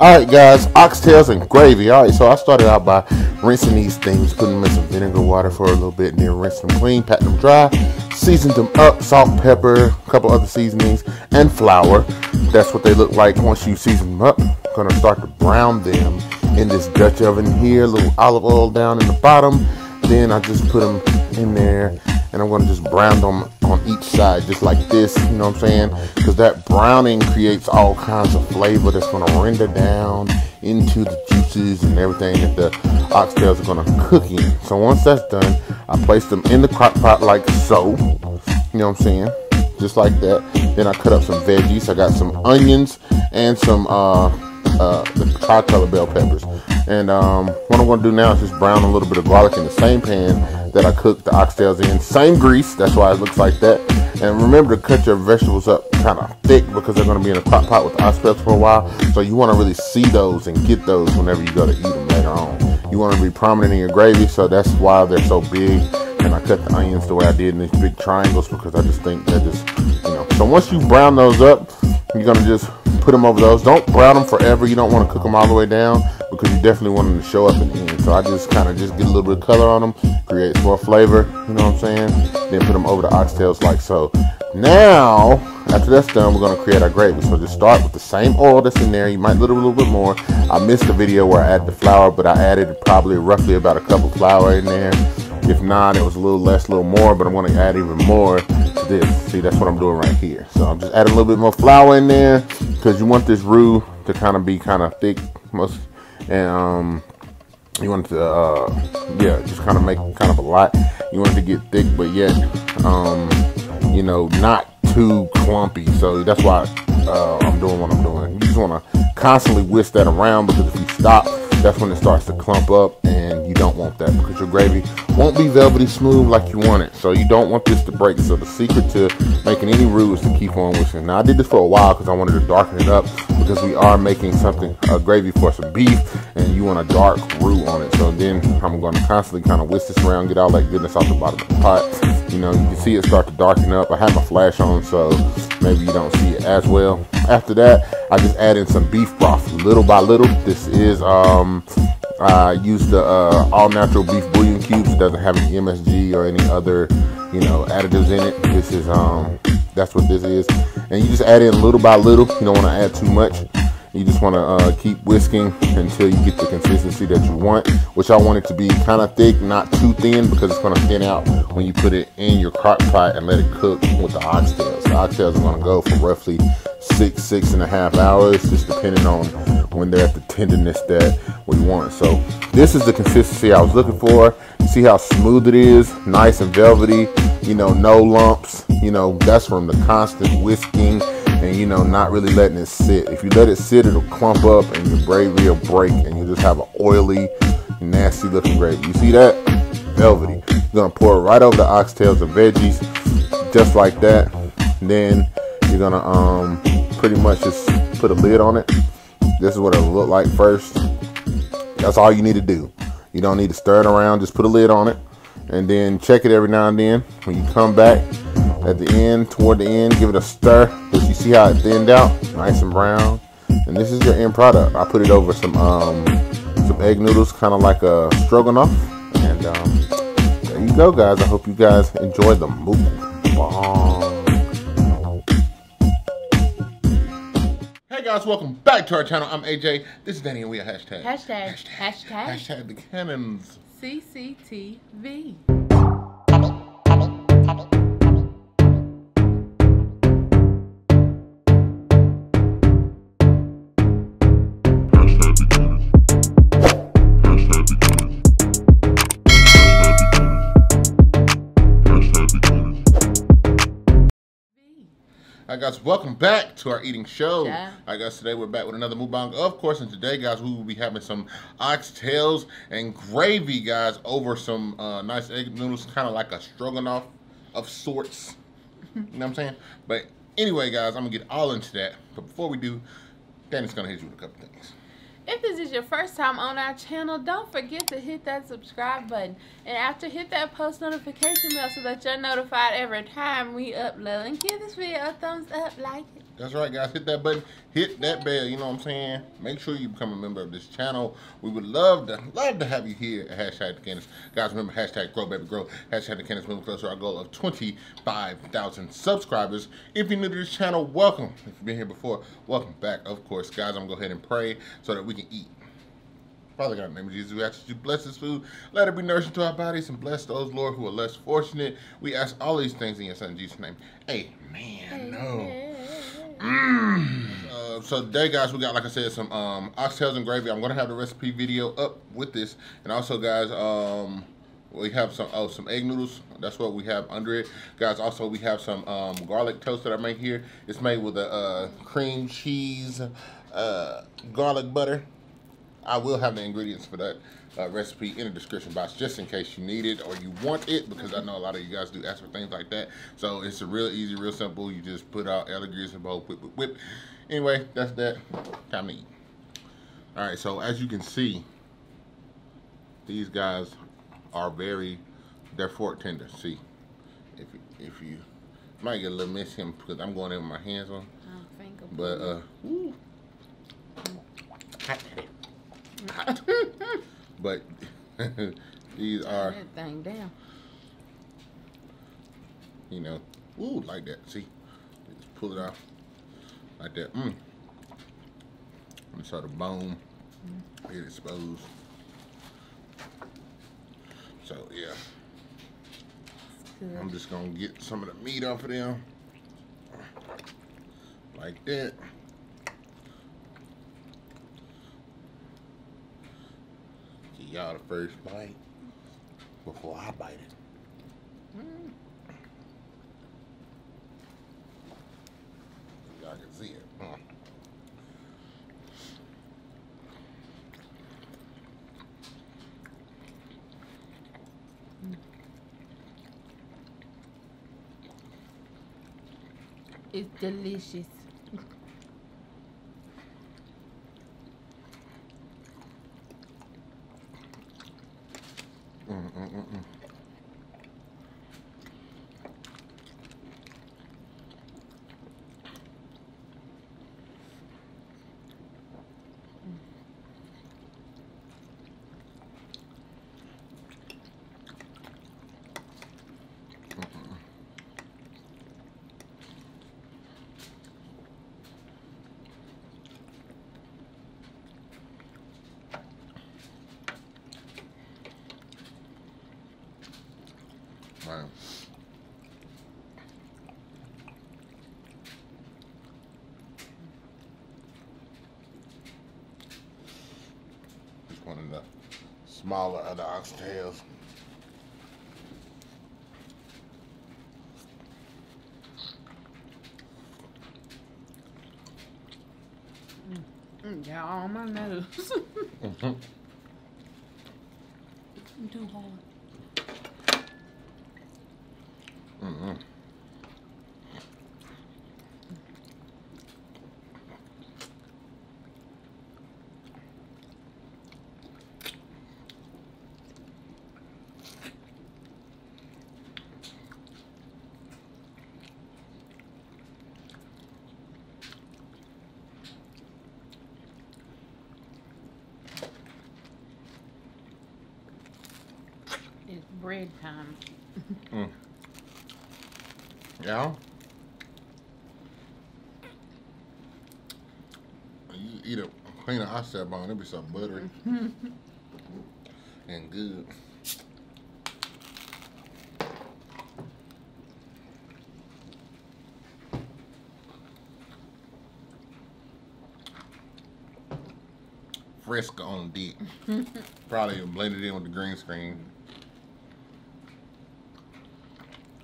Alright guys, oxtails and gravy. Alright, so I started out by rinsing these things, putting them in some vinegar water for a little bit, and then rinsed them clean, pat them dry, seasoned them up, salt, pepper, a couple other seasonings, and flour. That's what they look like once you season them up. Gonna start to brown them in this Dutch oven here, a little olive oil down in the bottom. Then I just put them in there, and I'm gonna just brown them on each side just like this, you know what I'm saying? Because that browning creates all kinds of flavor that's gonna render down into the juices and everything that the oxtails are gonna cook in. So once that's done, I place them in the crock pot like so, you know what I'm saying? Just like that. Then I cut up some veggies. I got some onions and some the tricolor bell peppers. And what I'm gonna do now is just brown a little bit of garlic in the same pan that I cooked the oxtails in. Same grease, that's why it looks like that. And remember to cut your vegetables up kind of thick because they're gonna be in a crock pot with the oxtails for a while. So you wanna really see those and get those whenever you go to eat them later on. You wanna be prominent in your gravy, so that's why they're so big. And I cut the onions the way I did in these big triangles because I just think they're just, you know. So once you brown those up, you're gonna just put them over those. Don't brown them forever. You don't want to cook them all the way down because you definitely want them to show up in the end. So I just kind of just get a little bit of color on them, creates more flavor, you know what I'm saying? Then put them over the oxtails like so. Now, after that's done, we're going to create our gravy. So just start with the same oil that's in there. You might need a little bit more. I missed the video where I added the flour, but I added probably roughly about a cup of flour in there. If not, it was a little less, a little more, but I'm going to add even more to this. See, that's what I'm doing right here. So I'm just adding a little bit more flour in there because you want this roux to kind of be kind of thick, most, and you want to, yeah, just kind of make kind of a lot. You want it to get thick, but yet, you know, not too clumpy. So that's why I'm doing what I'm doing. You just want to constantly whisk that around because if you stop, that's when it starts to clump up, and you don't want that because your gravy won't be velvety smooth like you want it. So you don't want this to break. So the secret to making any roux is to keep on wishing. Now I did this for a while because I wanted to darken it up because we are making something, a gravy for some beef, and you want a dark roux on it. So then I'm going to constantly kind of whisk this around, get all that goodness off the bottom of the pot. You know, you can see it start to darken up. I have my flash on, so maybe you don't see it as well. After that, I just add in some beef broth little by little. This is, I use the all-natural beef bouillon cubes. It doesn't have any MSG or any other, you know, additives in it. This is, that's what this is. And you just add in little by little. You don't want to add too much. You just want to keep whisking until you get the consistency that you want, which I want it to be kind of thick, not too thin, because it's going to thin out when you put it in your crock pot and let it cook with the oxtails. The oxtails are going to go for roughly six and a half hours, just depending on when they're at the tenderness that we want. So this is the consistency I was looking for. See how smooth it is, nice and velvety, you know, no lumps, you know, that's from the constant whisking. And, you know, not really letting it sit. If you let it sit, it'll clump up and your gravy will break and you'll just have an oily, nasty looking gravy. You see that? Velvety. You're going to pour it right over the oxtails and veggies, just like that. And then you're going to pretty much just put a lid on it. This is what it'll look like first. That's all you need to do. You don't need to stir it around. Just put a lid on it. And then check it every now and then. When you come back at the end, toward the end, give it a stir. But you see how it thinned out, nice and brown. And this is your end product. I put it over some egg noodles, kind of like a stroganoff. And there you go, guys. I hope you guys enjoy the mukbang. Hey guys, welcome back to our channel. I'm AJ. This is Danny, and we are hashtag. Hashtag. Hashtag. Hashtag. Hashtag the cannons. CCTV. All right, guys, welcome back to our eating show. Yeah. All right, guys, today we're back with another mukbang, of course, and today, guys, we will be having some oxtails and gravy, guys, over some nice egg noodles, kind of like a stroganoff of sorts, you know what I'm saying? But anyway, guys, I'm going to get all into that, but before we do, Danny's going to hit you with a couple things. If this is your first time on our channel, don't forget to hit that subscribe button. And after, hit that post notification bell so that you're notified every time we upload. And give this video a thumbs up, like it. That's right, guys. Hit that button. Hit that bell. You know what I'm saying? Make sure you become a member of this channel. We would love to have you here at Hashtag The Cannons. Guys, remember, hashtag grow, baby, grow. Hashtag The Cannons, moving closer to our goal of 25,000 subscribers. If you're new to this channel, welcome. If you've been here before, welcome back, of course. Guys, I'm going to go ahead and pray so that we can eat. Father God, in the name of Jesus, we ask that you bless this food. Let it be nourishing to our bodies and bless those, Lord, who are less fortunate. We ask all these things in your son, Jesus' name. Amen. No. So today, guys, we got, like I said, some oxtails and gravy. I'm going to have the recipe video up with this. And also, guys, we have some egg noodles. That's what we have under it. Guys, also, we have some garlic toast that I make here. It's made with a cream cheese, garlic butter. I will have the ingredients for that recipe in the description box just in case you need it or you want it, because I know a lot of you guys do ask for things like that. So it's a real easy, real simple. You just put out allegories and both whip. Anyway, that's that. Time to eat. All right, so as you can see, these guys are they're fork tender. See, if you might get a little messy because I'm going in with my hands on. But hot. But these are that thing down. You know, ooh, like that. See, just pull it off like that. And so the bone get exposed. So yeah, I'm just gonna get some of the meat off of them like that. Y'all the first bite before I bite it. Y'all can see it. It's delicious. Wow. It's one of the smaller of the oxtails. Yeah, on my nose. I'm too hard. It's bread time. Yeah. You eat a clean oyster bone, it'd be so buttery and good. Fresco on deep. Probably blended in with the green screen.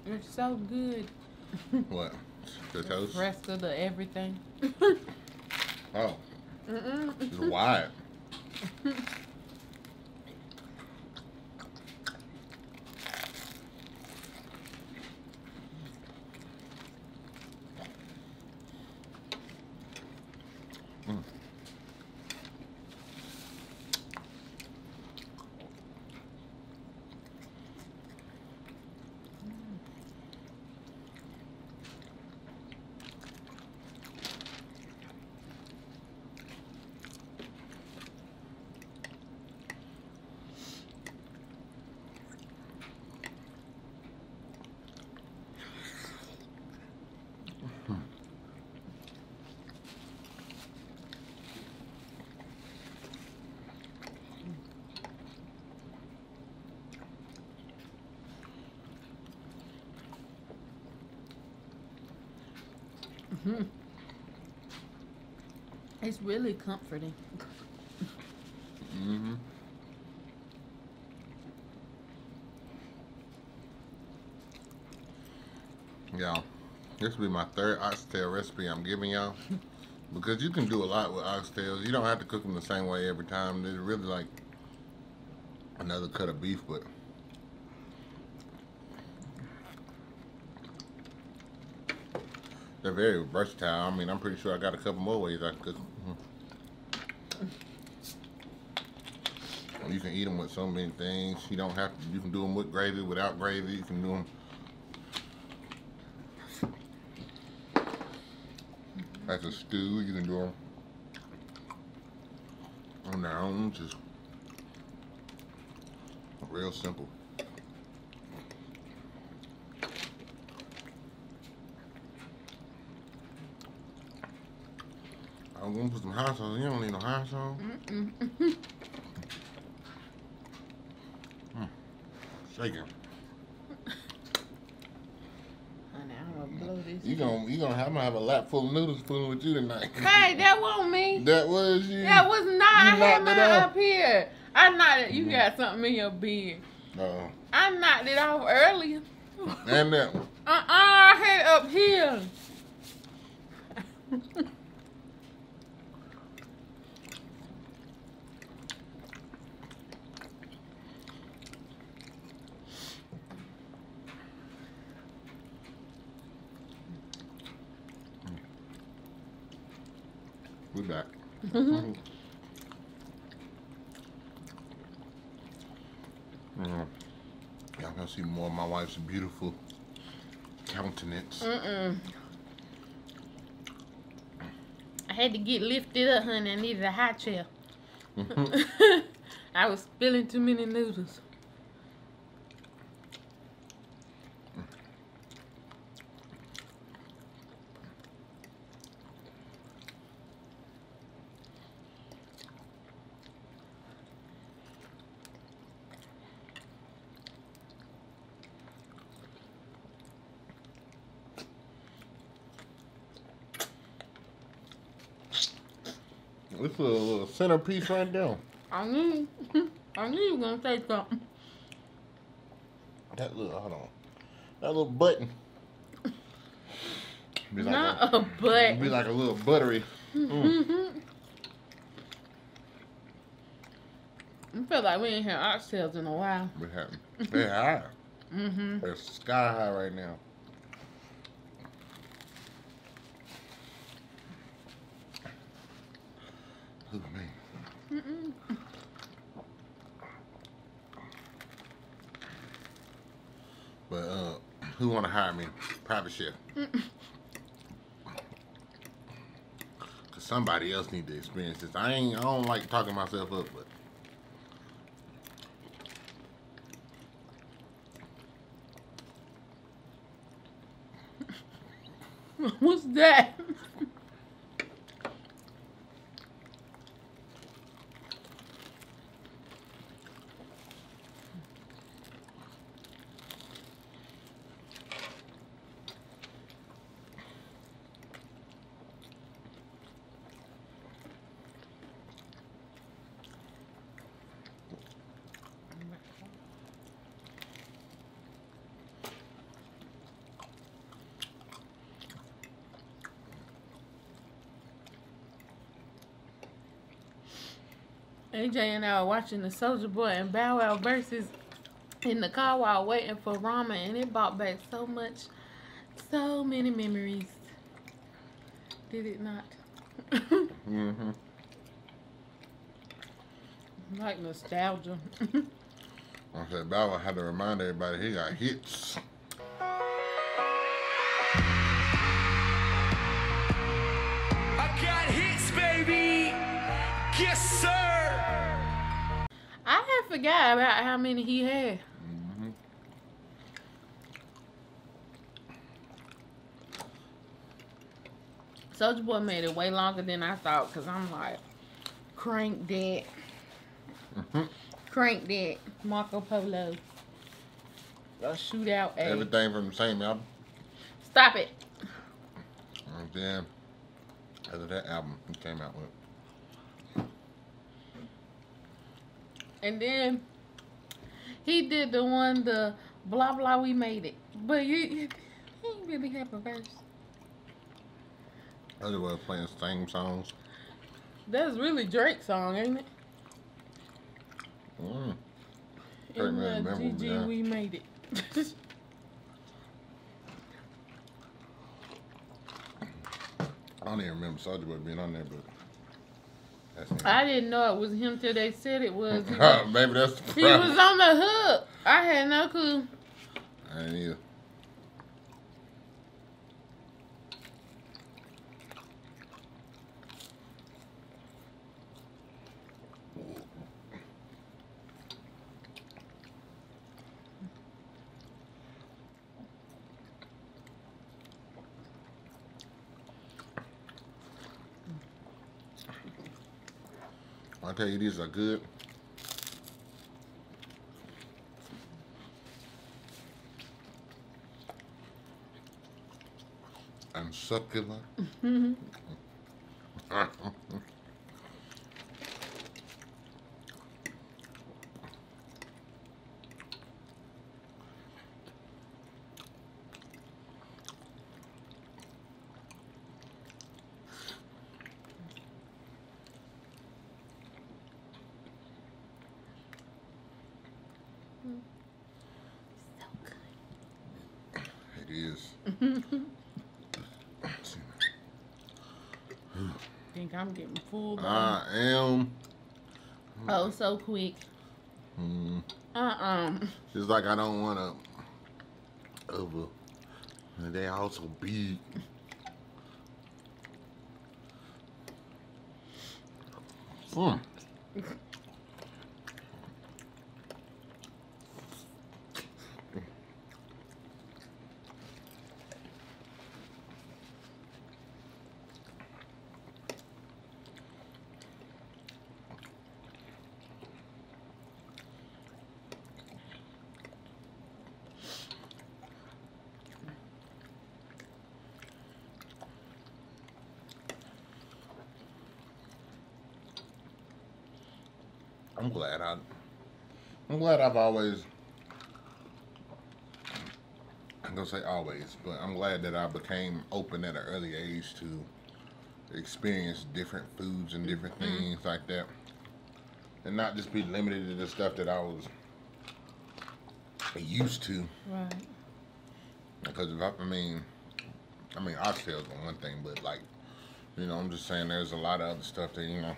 It's so good. What? The toast? The rest of the everything. Oh. It's wide. It's really comforting. Y'all, this will be my third oxtail recipe I'm giving y'all. Because you can do a lot with oxtails. You don't have to cook them the same way every time. They're really like another cut of beef, but they're very versatile. I mean, I'm pretty sure I got a couple more ways I can cook them. You can eat them with so many things. You don't have to. You can do them with gravy, without gravy. You can do them. As a stew, you can do them on their own, just real simple. I'm gonna put some hot sauce. You don't need no hot sauce. Shaking. I'm gonna have a lap full of noodles fooling with you tonight. Hey, that wasn't me. That was you. That was not. I had mine up here. I knocked it. You got something in your beard. Uh-oh. I knocked it off earlier. And that one. I had it up here. We back. Y'all gonna see more of my wife's beautiful countenance. I had to get lifted up, honey. I needed a high chair. I was spilling too many noodles. This is a little centerpiece right there. I knew you were gonna say something. That little, hold on. That little button. Be like not a button. Be like a little buttery. I feel like we ain't had oxtails in a while. We haven't. They're high. They're sky high right now. Look at me. But who wanna hire me? Private chef. Cause somebody else need to experience this. I don't like talking myself up, but what's that? AJ and I were watching the Soulja Boy and Bow Wow versus in the car while waiting for ramen, and it brought back so many memories. Did it not? Like nostalgia. I said Bow Wow had to remind everybody he got hits. I got hits, baby. Yes, sir. I forgot about how many he had. Soulja Boy made it way longer than I thought, because I'm like, crank that. Crank that Marco Polo. A shootout. Everything from the same album. Stop it. then after that album he came out with. And then he did the one, the blah blah we made it. But he ain't really have a verse. Otherwise playing the same songs. That's really Drake's song, ain't it? Mm. And GG, we made it. I don't even remember Soulja Boy being on there, but that's him. I didn't know it was him till they said it was. Maybe that's the problem. He was on the hook. I had no clue. I didn't either. I tell you, these are good. I'm succulent. It is. Think I'm getting full. I am. Oh, so quick. Mm. It's like I don't want to over. They also big. Mm. I'm glad I've always, I'm gonna say always, but I'm glad that I became open at an early age to experience different foods and different things like that, and not just be limited to the stuff that I was used to. Right. Because if I mean oxtails are one thing, but like, you know, I'm just saying there's a lot of other stuff that, you know,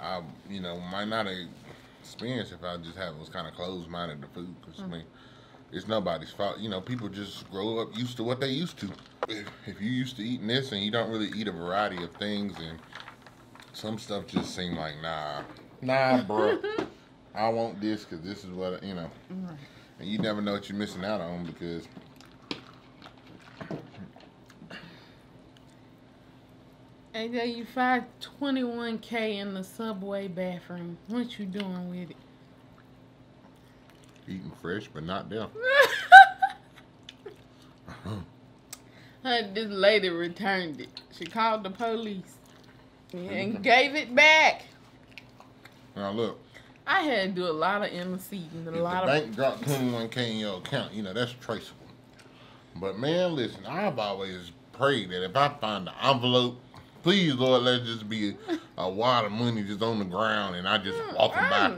I might not have experienced if I just was kind of closed-minded to food. Because, I mean, it's nobody's fault. You know, people just grow up used to what they used to. If you used to eating this and you don't really eat a variety of things, and some stuff just seem like, nah, bro, I want this because this is what, you know. Right. And you never know what you're missing out on because... AJ, you found 21K in the Subway bathroom. What you doing with it? Eating fresh, but not there. This lady returned it. She called the police and gave it back. Now look. I had to do a lot of interceding. If the bank dropped 21K in your account, you know, that's traceable. But man, listen, I've always prayed that if I find the envelope, please, Lord, let it just be a wad of money just on the ground and I just walking by.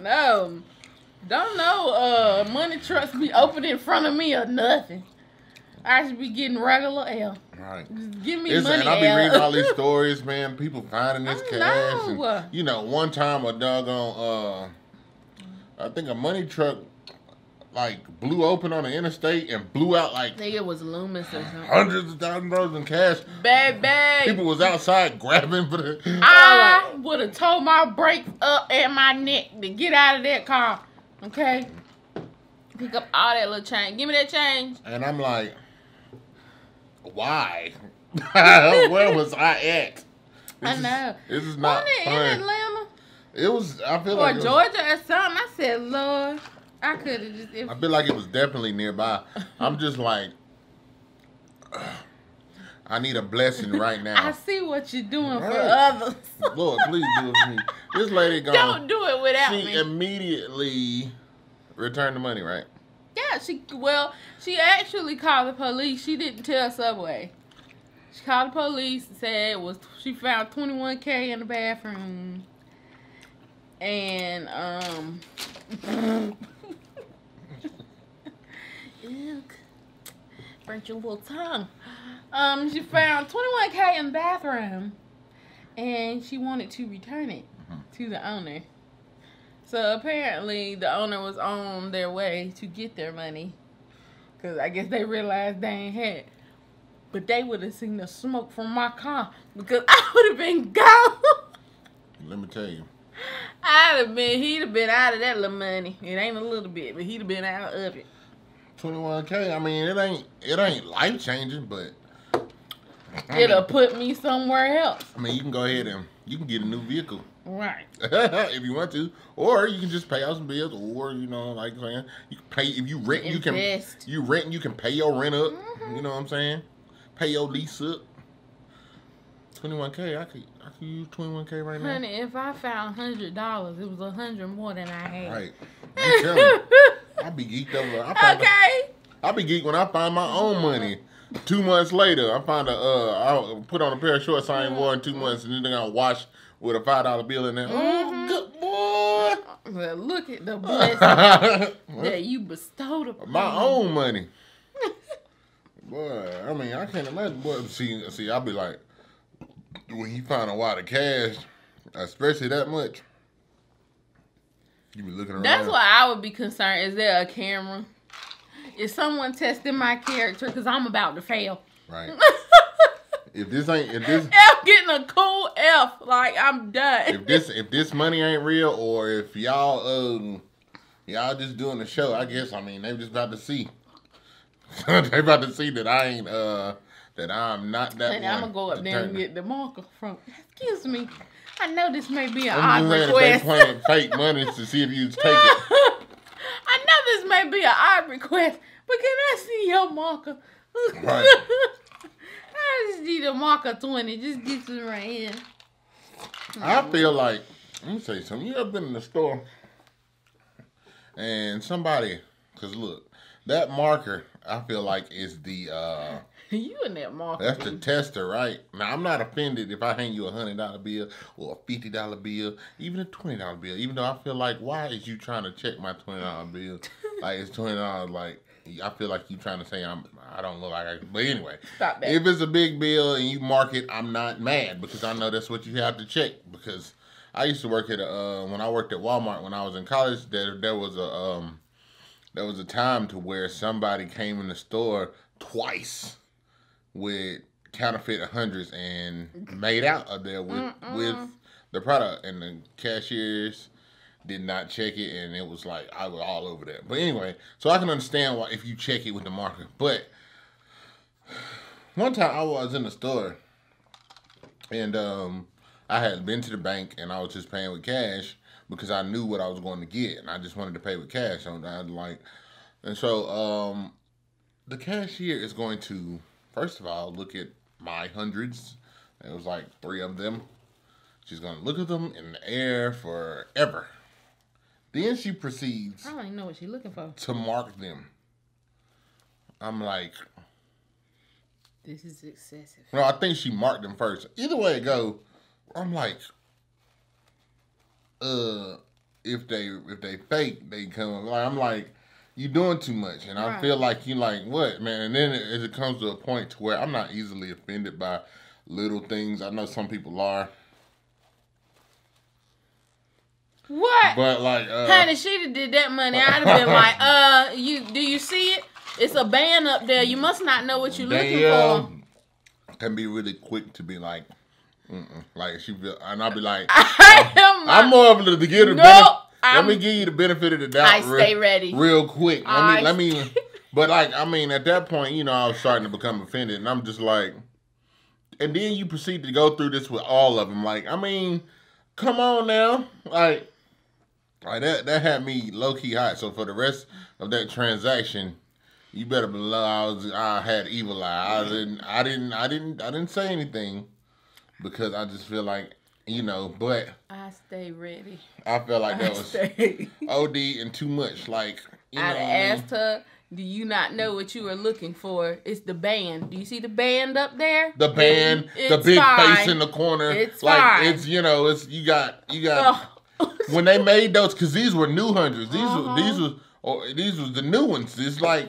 Don't know. Money trucks be open in front of me or nothing. I should be getting regular L. Right. Just give me money, and I be reading all these stories, man. People finding this cash. And, you know, one time a doggone, I think a money truck like blew open on the interstate and blew out like, I think it was Loomis or something, hundreds of thousands of dollars in cash. Baby, people was outside grabbing for the. I would have tore my brakes up at my neck to get out of that car. Okay, pick up all that little change. Give me that change. And I'm like, why? Where was I at? This is not fun. In Atlanta. It was. I feel like Georgia or something. I said, Lord. I could have just. I feel like it was definitely nearby. I'm just like, I need a blessing right now. I see what you're doing for others. Lord, please do it for me. This lady gone. Don't do it without me. She immediately returned the money, right? Yeah, she actually called the police. She didn't tell Subway. She called the police and said she found $21K in the bathroom. And burnt your little tongue. She found $21K in the bathroom, and she wanted to return it to the owner. So apparently, the owner was on their way to get their money, cause I guess they realized they ain't had. But they would have seen the smoke from my car because I would have been gone. Let me tell you. He'd have been out of that little money. It ain't a little bit, but he'd have been out of it. $21K. I mean, it ain't life changing, but it'll put me somewhere else. I mean, you can go ahead and you can get a new vehicle, right? If you want to, or you can just pay out some bills, or you know, like I'm saying, you can pay if you rent. Invest. You can pay your rent up. You know what I'm saying? Pay your lease up. $21K. I could use $21K right now. Honey, if I found $100, it was $100 more than I had. Right. You tell me. I be geeked over. I be geeked when I find my own money. 2 months later, I find I put on a pair of shorts I ain't worn 2 months, and then I wash with a $5 bill in there. Oh, good boy! Well, look at the blessing that you bestowed upon my own money. Boy, I mean, I can't imagine. Boy, see, I be like, when you find a lot of cash, especially that much. You be looking around. That's why I would be concerned. Is there a camera? Is someone testing my character? Because I'm about to fail. Right. If this I'm getting a cool F. Like, I'm done. If this money ain't real, or if y'all just doing the show, I guess. I mean, they just about to see. They about to see that I ain't that I'm not that. And I'm gonna go up there and get the marker from. Excuse me. I know this may be an odd request. They playing fake money to see if you take it. I know this may be an odd request, but can I see your marker? Right. I just need a marker 20. Just get this right here. I feel like, let me say something. You ever been in the store and somebody, because look, that marker, I feel like is the... You and that marker. That's the tester, right? Now, I'm not offended if I hand you a $100 bill or a $50 bill, even a $20 bill, even though I feel like, why is you trying to check my $20 bill? Like, it's $20, like, I feel like you trying to say I don't look like I can. But anyway, stop that. If it's a big bill and you mark it, I'm not mad because I know that's what you have to check. Because I used to work at, when I worked at Walmart when I was in college, there was a time to where somebody came in the store twice with counterfeit 100s and made out of there with the product, and the cashiers did not check it, and it was like I was all over that. But anyway, so I can understand why if you check it with the marker. But one time I was in the store, and I had been to the bank, and I was just paying with cash because I knew what I was going to get, and I just wanted to pay with cash. So I was like, and so the cashier is going to, first of all, look at my 100s. It was like 3 of them. She's going to look at them in the air forever. Then she proceeds. I don't even know what she's looking for. To mark them. I'm like, this is excessive. No, I think she marked them first. Either way it go, I'm like, if they fake, they come. Like, I'm like, you doing too much, and right. I feel like you like, what, man? And then it comes to a point to where I'm not easily offended by little things. I know some people are. What? But like, honey, she'd have did that money. I'd have been like, do you see it? It's a band up there. You must not know what you're looking for. Can be really quick to be like, like she feel, and I'll be like, I'm more of the beginner. Nope. Let me give you the benefit of the doubt. Real quick. Let me. But like, I mean, at that point, you know, I was starting to become offended, and I'm just like, and then you proceed to go through this with all of them. Like, I mean, come on now, like that had me low key hot. So for the rest of that transaction, You better believe I had evil eye. I didn't say anything because I just feel like, you know, but I stay ready. I felt like that was OD and too much. Like, you know, I asked her, do you not know what you were looking for? It's the band. Do you see the band up there? The band, the big face in the corner. It's like fine. It's, you know, it's you got when they made those, because these were new hundreds. These were the new ones. It's like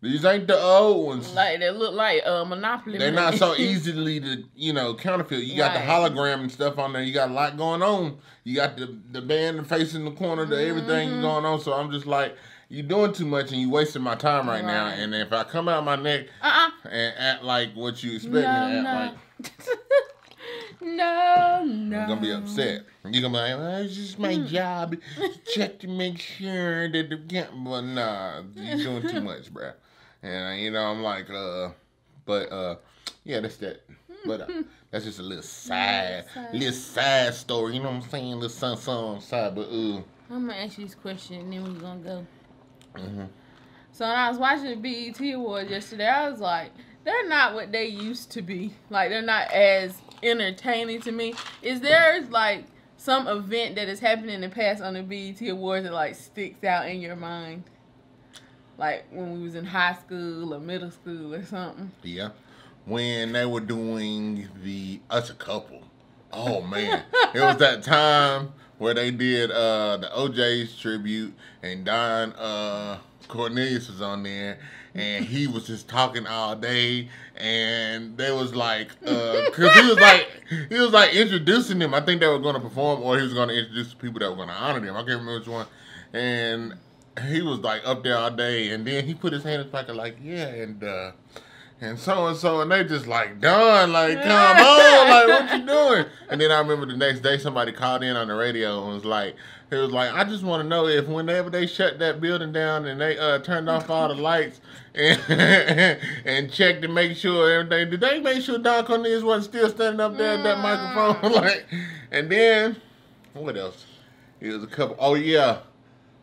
these ain't the old ones. Like they look like Monopoly. They're not so easily to, you know, counterfeit. You got the hologram and stuff on there. You got a lot going on. You got the band facing the corner, the everything going on. So I'm just like, you're doing too much and you wasting my time right now. And if I come out my neck and act like what you expect me to act like, no, I'm gonna be upset. You're gonna be like, well, it's just my job. Check to make sure that the can't. But nah, you're doing too much, bruh. And you know, I'm like, yeah, that's that. But that's just a little side, story. You know what I'm saying? Little something side, but I'm gonna ask you this question, and then we're gonna go. So when I was watching the BET Awards yesterday, I was like, they're not what they used to be. Like, they're not as entertaining to me. Is there, like, some event that has happened in the past on the BET Awards that, like, sticks out in your mind? Like, when we was in high school or middle school or something? Yeah. When they were doing the Us a Couple. Oh, man. It was that time where they did the OJ's tribute, and Don Cornelius was on there, and he was just talking all day, and they was like, cause he was like introducing them. I think they were going to perform, or he was going to introduce the people that were going to honor them. I can't remember which one. And he was like up there all day, and then he put his hand in his pocket like, yeah, and so and so, and they just like, Don, like, come on, like, what you doing? And then I remember the next day somebody called in on the radio and was like, I just want to know if whenever they shut that building down and they turned off all the lights and checked to make sure everything, did they make sure Don Cornelius wasn't still standing up there at that microphone? Like, and then what else? It was a couple. Oh yeah.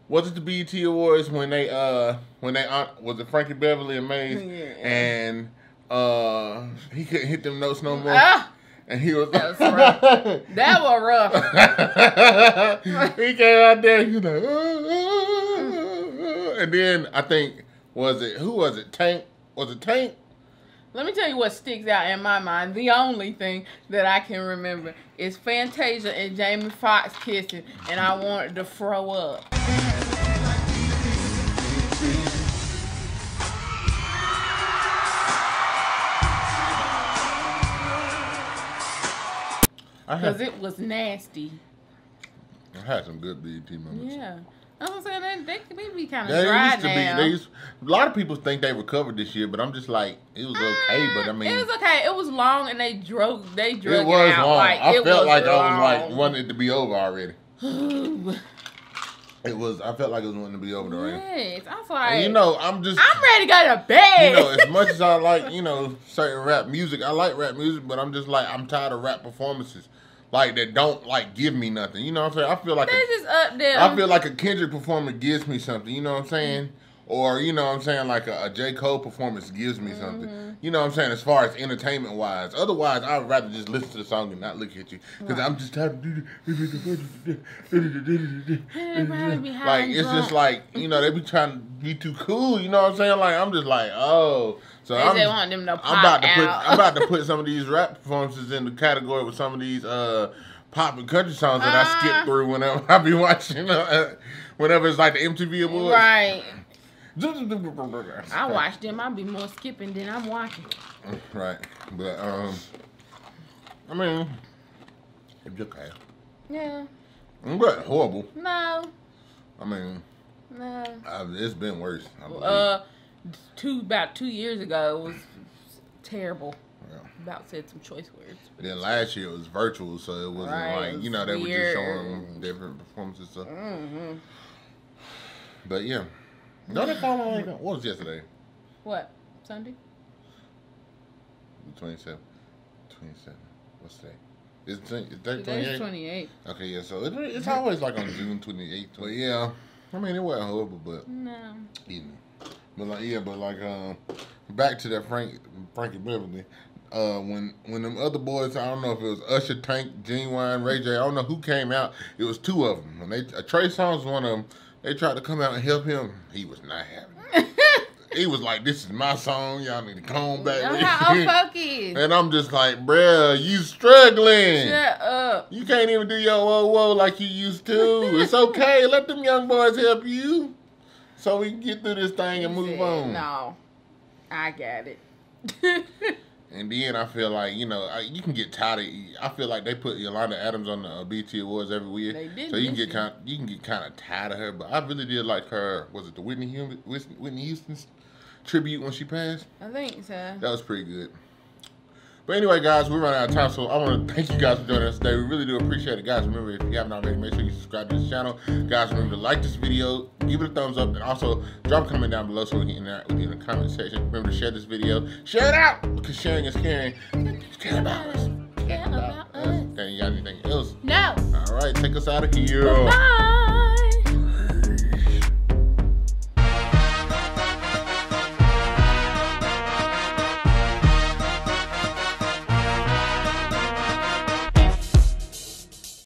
Was it the BET Awards when they was it Frankie Beverly and Maze and he couldn't hit them notes no more and he was that was rough. That was rough. He came out there and he was like and then I think who was it Tank? Was it Tank? Let me tell you what sticks out in my mind. The only thing that I can remember is Fantasia and Jamie Foxx kissing, and I wanted to throw up. Because it was nasty. I had some good BET moments. Yeah. That's what I'm saying. They be kind of dry used to now. A lot of people think they recovered this year, but I'm just like, it was okay. But I mean, it was okay. It was long, and they drug it was out. Long. Like, I felt like long. I was like wanted it to be over already. It was. I felt like it was wanting to be over already. Yes, I'm sorry. You know, I'm ready to go to bed. You know, as much as I like, you know, certain rap music, I like rap music, but I'm just like, I'm tired of rap performances. Like, that don't, like, give me nothing. You know what I'm saying? I feel like I feel like a Kendrick performance gives me something. You know what I'm saying? Or, you know what I'm saying? Like, a J. Cole performance gives me something. You know what I'm saying? As far as entertainment-wise. Otherwise, I'd rather just listen to the song and not look at you. Because I'm just tired of... Like, it's just like, you know, they be trying to be too cool. You know what I'm saying? Like, I'm just like, oh... So I'm about to put some of these rap performances in the category with some of these pop and country songs that I skip through whenever I be watching, whenever it's like the MTV Awards. Right. I watch them. I be more skipping than I'm watching. Right, but I mean, it's okay. Yeah. It wasn't horrible. No. I mean, no. It's been worse. I believe. About 2 years ago, it was terrible. Yeah. About said some choice words. But then last year it was virtual, so it wasn't like, it was, you know, they weird. Were just showing different performances. So. But yeah, don't they follow like that? What was yesterday? What Sunday? The 27th. 27th. What's today? It's 28th. Okay, yeah. So it's always like on June 28th. Yeah, I mean it wasn't horrible, but no, you know. But like, yeah, but like, back to that Frankie Beverly. When them other boys, I don't know if it was Usher, Tank, Genuine, Ray J, I don't know who came out. It was two of them. When they Trey Songz was one of them. They tried to come out and help him. He was not happy. He was like, "This is my song. Y'all need to come back." And I'm just like, "Bruh, you struggling. Shut up. You can't even do your whoa whoa like you used to. It's okay. Let them young boys help you, so we can get through this thing and move on." No, I got it. And then I feel like, you know, you can get tired of. I feel like they put Yolanda Adams on the BT Awards every year, so you can get kind of tired of her. But I really did like her. Was it the Whitney Houston's tribute when she passed? I think so. That was pretty good. But anyway, guys, we're running out of time, so I want to thank you guys for joining us today. We really do appreciate it, guys. Remember, if you haven't already, make sure you subscribe to this channel, guys. Remember to like this video, give it a thumbs up, and also drop a comment down below so we can interact with you in the comment section. Remember to share this video, share it out, because sharing is caring. Care about us. Care about us. And you got anything else? No. All right, take us out of here. Bye.